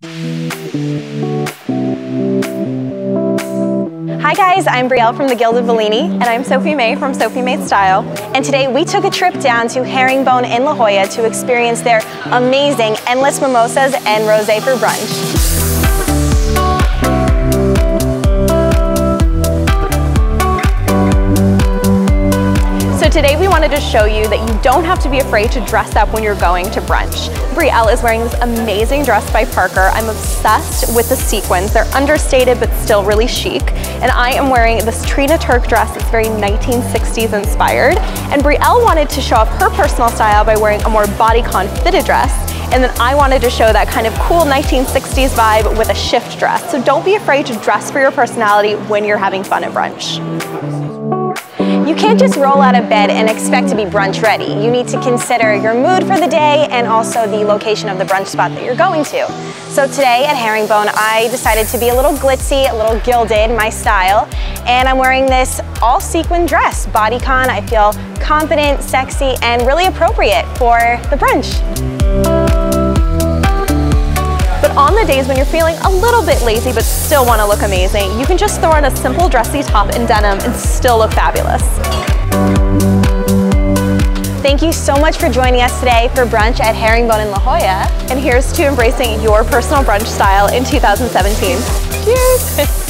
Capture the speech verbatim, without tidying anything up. Hi guys, I'm Brielle from The Gilded Bellini, and I'm Sophie Mae from Sophie Mae Style. And today we took a trip down to Herringbone in La Jolla to experience their amazing endless mimosas and rosé for brunch. Today we wanted to show you that you don't have to be afraid to dress up when you're going to brunch. Brielle is wearing this amazing dress by Parker. I'm obsessed with the sequins. They're understated but still really chic. And I am wearing this Trina Turk dress that's very nineteen sixties inspired. And Brielle wanted to show off her personal style by wearing a more bodycon fitted dress. And then I wanted to show that kind of cool nineteen sixties vibe with a shift dress. So don't be afraid to dress for your personality when you're having fun at brunch. You can't just roll out of bed and expect to be brunch ready. You need to consider your mood for the day and also the location of the brunch spot that you're going to. So today at Herringbone, I decided to be a little glitzy, a little gilded, my style, and I'm wearing this all sequin dress, bodycon. I feel confident, sexy, and really appropriate for the brunch. But on the days when you're feeling a little bit lazy but still want to look amazing, you can just throw on a simple dressy top and denim and still look fabulous. Thank you so much for joining us today for brunch at Herringbone in La Jolla. And here's to embracing your personal brunch style in two thousand seventeen. Cheers!